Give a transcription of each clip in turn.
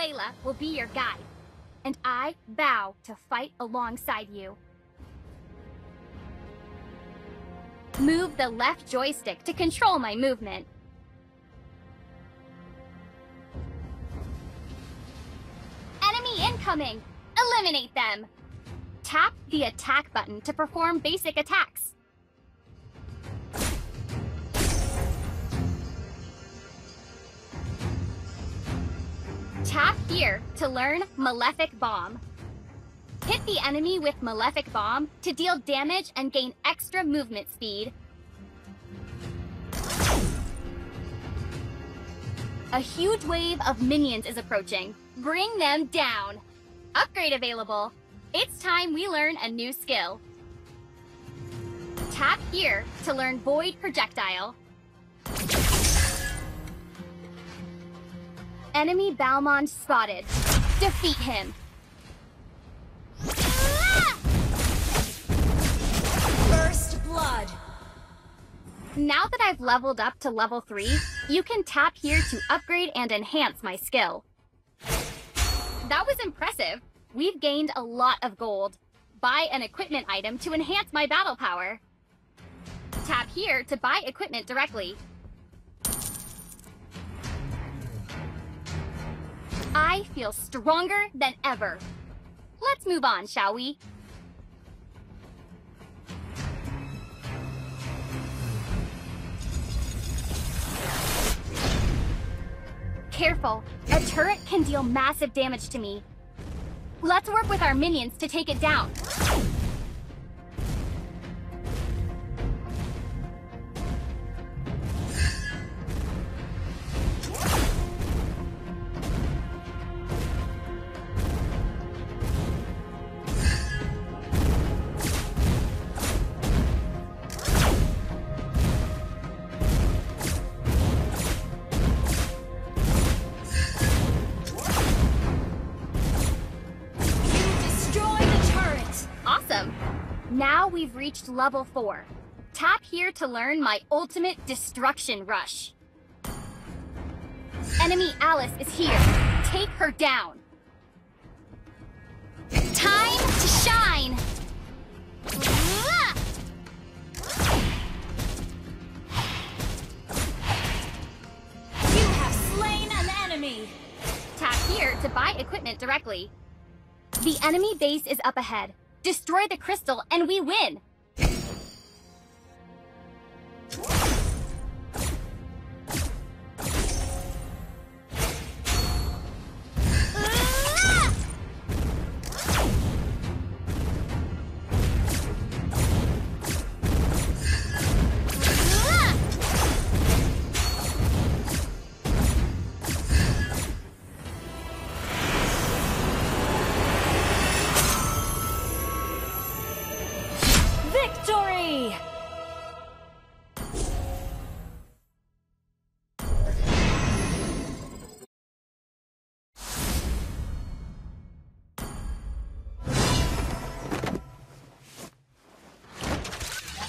Layla will be your guide, and I vow to fight alongside you. Move the left joystick to control my movement. Enemy incoming! Eliminate them! Tap the attack button to perform basic attacks. Tap here to learn Malefic Bomb. Hit the enemy with Malefic Bomb to deal damage and gain extra movement speed. A huge wave of minions is approaching. Bring them down. Upgrade available. It's time we learn a new skill. Tap here to learn Void Projectile. Enemy Balmond spotted. Defeat him. First blood. Now that I've leveled up to level 3, you can tap here to upgrade and enhance my skill. That was impressive. We've gained a lot of gold. Buy an equipment item to enhance my battle power. Tap here to buy equipment directly. I feel stronger than ever. Let's move on, shall we? Careful, a turret can deal massive damage to me. Let's work with our minions to take it down. Now we've reached level 4. Tap here to learn my ultimate destruction rush. Enemy Alice is here. Take her down. Time to shine! You have slain an enemy! Tap here to buy equipment directly. The enemy base is up ahead. Destroy the crystal and we win!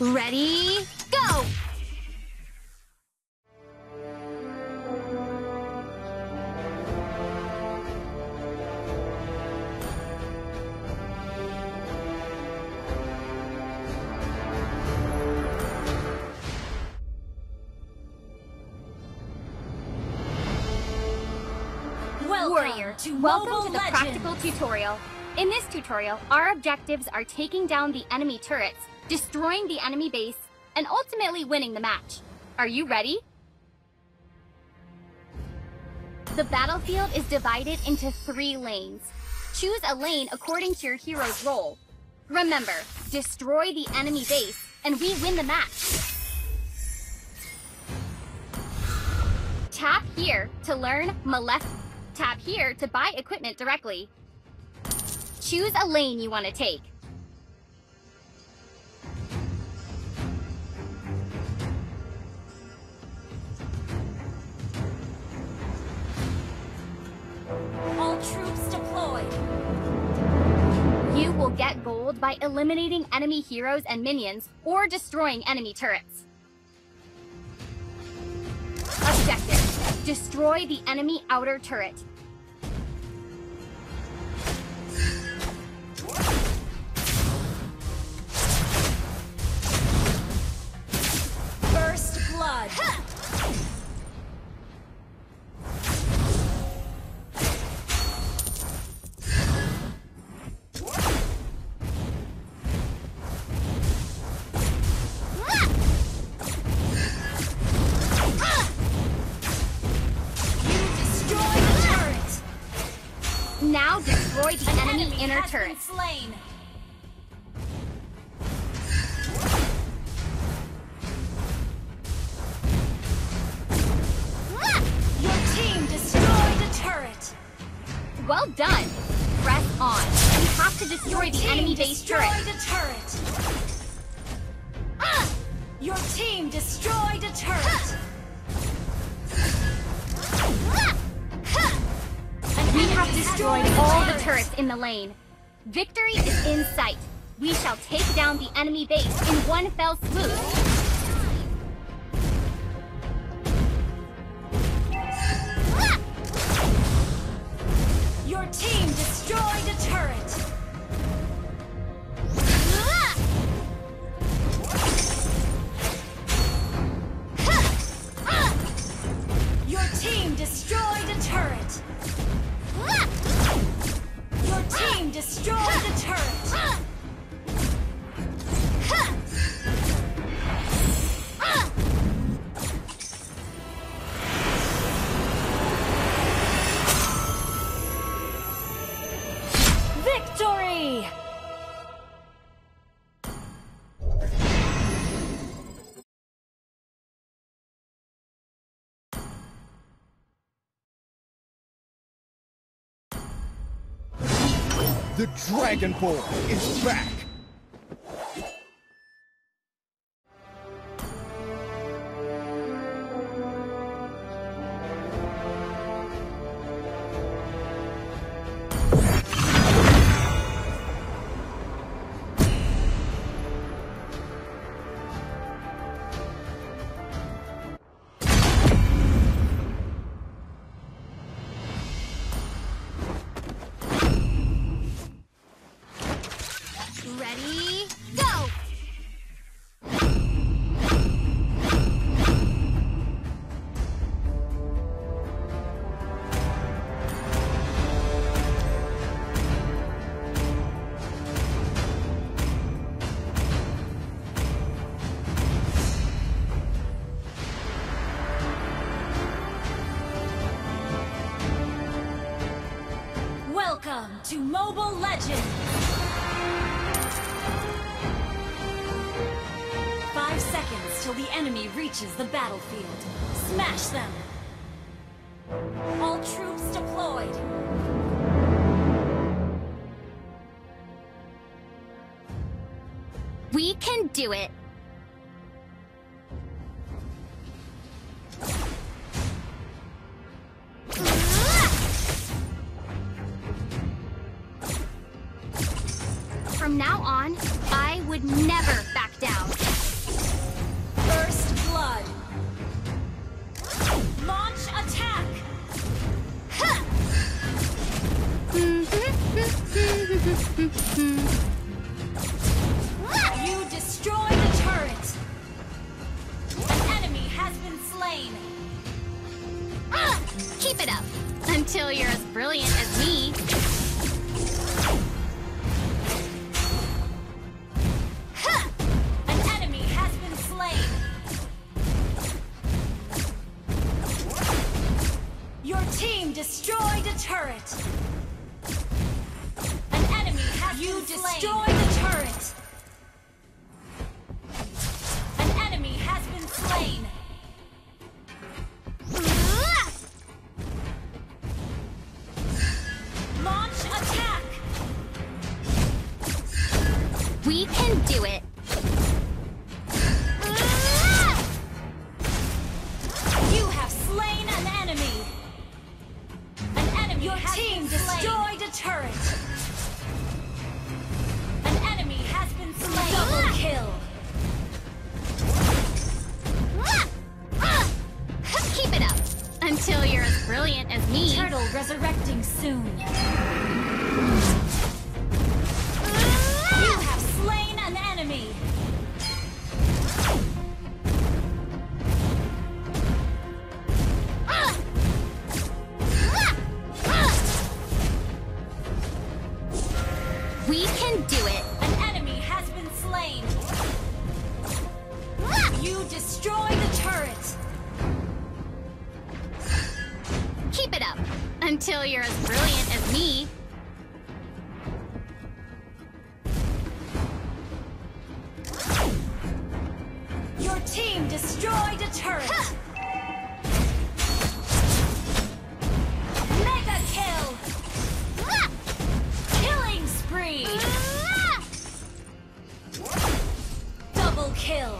Ready, go! Welcome to the practical tutorial. In this tutorial, our objectives are taking down the enemy turrets, destroying the enemy base, and ultimately winning the match. Are you ready? The battlefield is divided into 3 lanes. Choose a lane according to your hero's role. Remember, destroy the enemy base, and we win the match. Tap here to learn Malefic. Tap here to buy equipment directly. Choose a lane you want to take. Get gold by eliminating enemy heroes and minions or destroying enemy turrets. Objective: destroy the enemy outer turret. Now destroy the enemy inner turret. Slain. Your team destroyed the turret. Well done. Press on. You have to destroy the enemy base turret. Your team destroyed a turret. We have destroyed all the turrets in the lane. Victory is in sight. We shall take down the enemy base in one fell swoop. Your team destroyed a turret. Your team destroyed a turret. Your team destroyed the turret. Victory! The Dragon Ball is back! Welcome to Mobile Legends! 5 seconds till the enemy reaches the battlefield. Smash them! All troops deployed! We can do it! From now on, I would never back down. First blood. Launch attack. You destroy the turret. An enemy has been slain. Keep it up until you're as brilliant as me. Destroyed a turret. An enemy has you destroyed a turret. An enemy has been slain. Launch attack. We can do it. You have slain an enemy. Your team destroyed a turret. An enemy has been slain. Double kill. Keep it up until you're as brilliant as me. Turtle resurrecting soon. You have slain an enemy. We can do it! An enemy has been slain! You destroy the turret! Keep it up! Until you're as brilliant as me! turret. Mega kill. Killing spree. Double kill.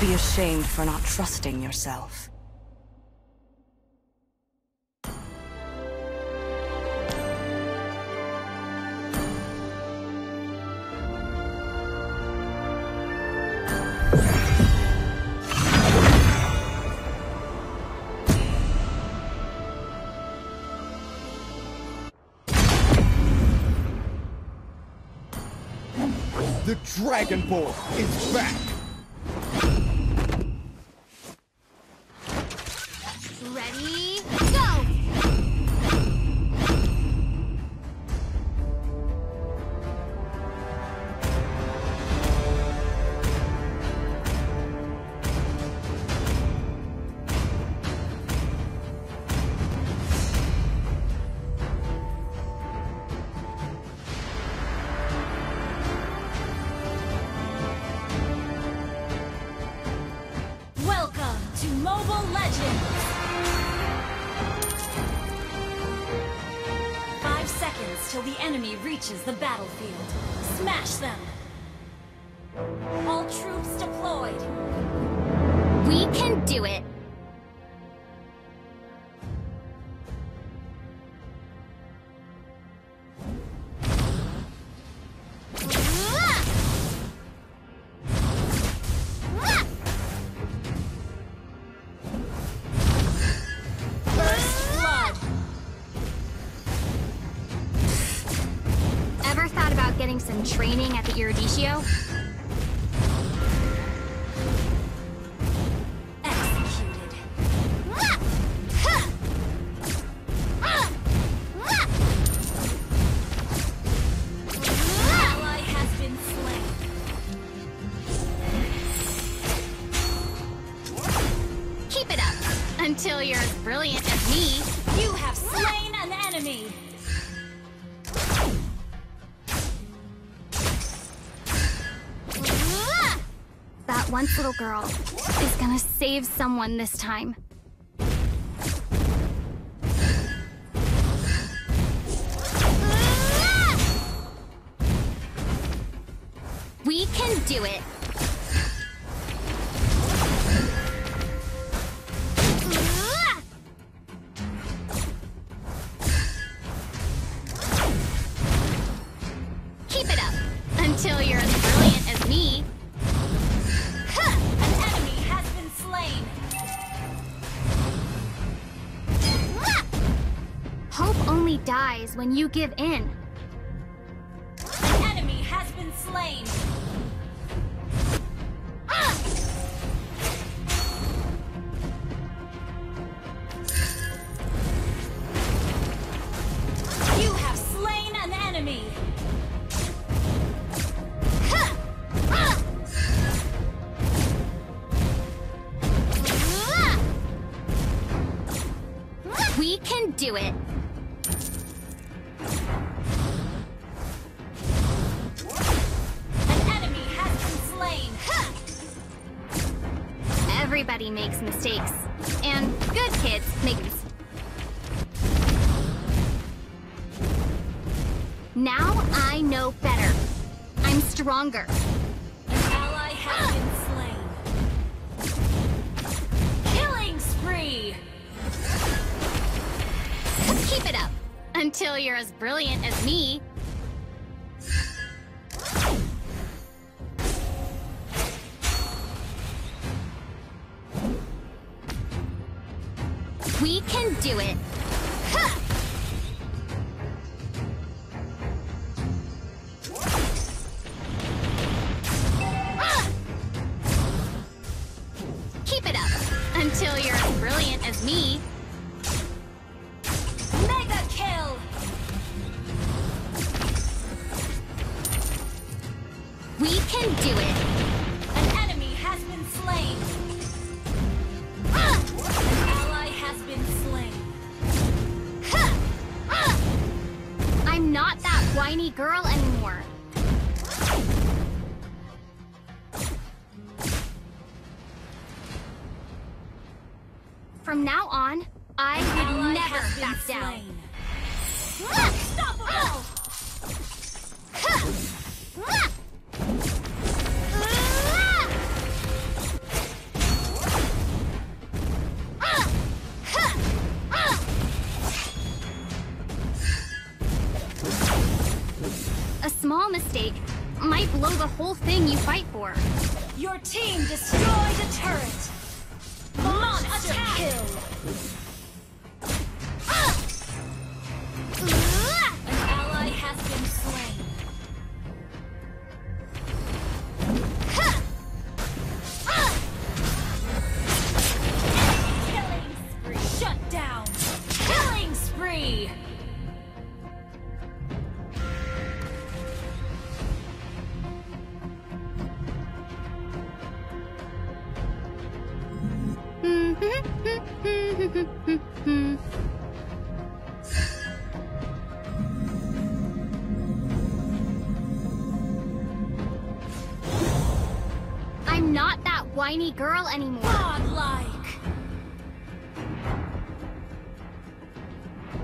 Be ashamed for not trusting yourself. The Dragon Ball is back! Mobile Legends! 5 seconds till the enemy reaches the battlefield. Smash them! All troops deployed! We can do it! Training at the Iridicio? Executed. Ally has been slain. Keep it up until you're as brilliant as me. You have slain an enemy. Once little girl is gonna save someone this time. We can do it. Keep it up until you're as brilliant as me. Dies when you give in. An enemy has been slain. You have slain an enemy. We can do it. Everybody makes mistakes. And good kids make mistakes. Now I know better. I'm stronger. An ally has been slain. Killing spree! Let's keep it up. Until you're as brilliant as me. We can do it. Ha! Keep it up until you're as brilliant as me. Mega kill. We can do it. An enemy has been slain. An ally has been slain. Ha! I'm not that whiny girl anymore. From now on, I would never back down. A small mistake might blow the whole thing you fight for. Your team destroyed a turret. Monster kill! An ally has been slain. Killing spree! Shut down! Killing spree! I'm not that whiny girl anymore. Godlike.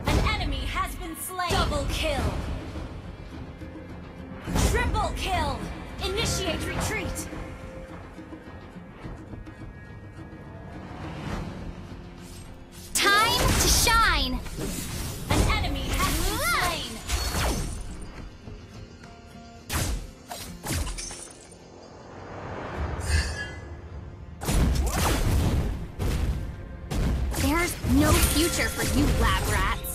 An enemy has been slain. Double kill. Triple kill. Initiate retreat. Shine! An enemy has been slain! There's no future for you, lab rats!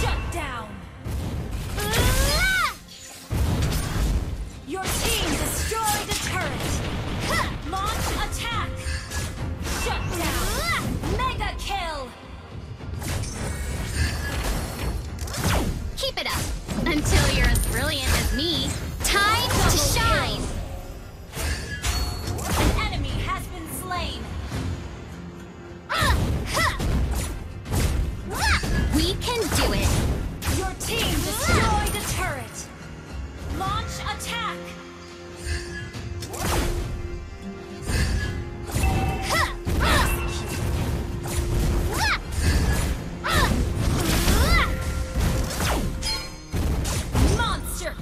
Shut down! Your team destroyed a turret! Launch attack! Shut down! Mega kill! Keep it up until you're as brilliant as me. Time to shine! An enemy has been slain. We can do it. Your team destroyed the turret. Launch attack!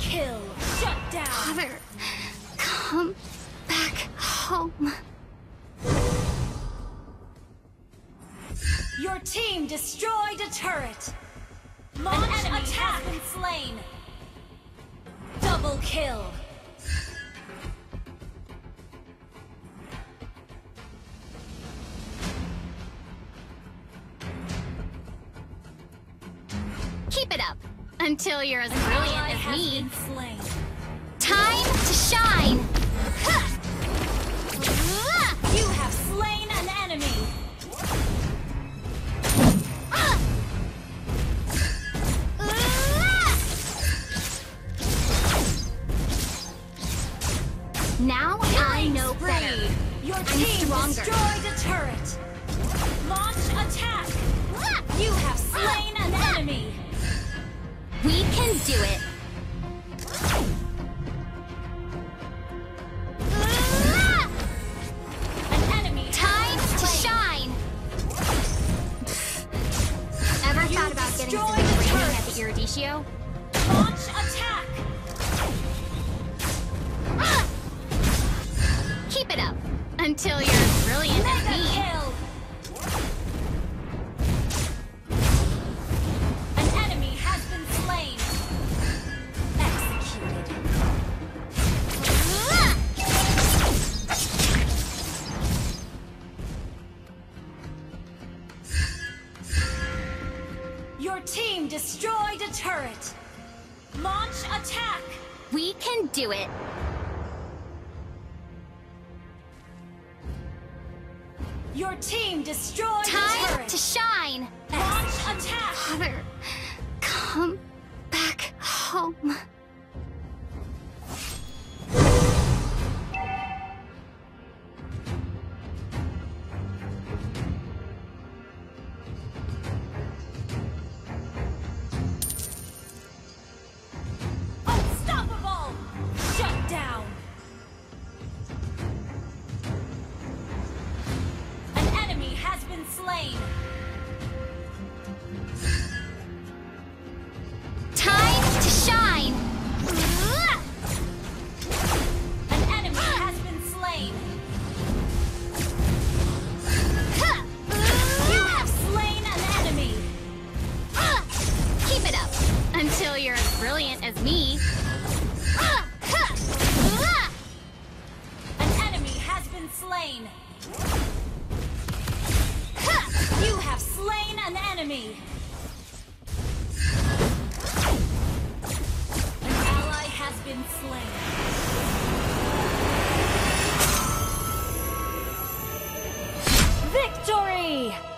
Kill. Shut down. Father, come back home. Your team destroyed a turret. Launch an attack and slain. Double kill. Keep it up. Until you're as brilliant as me. Time to shine! You have slain an enemy! Now I know better. Your team destroyed a turret. Launch attack! You have slain an enemy! We can do it! Ratio. Launch attack! Ah! Keep it up until you're brilliant at me. An enemy has been slain. Executed. Ah! Your team destroyed a turret. Launch attack! We can do it! Your team destroyed the turret! Time to shine! Launch attack! Father, come back home. Victory!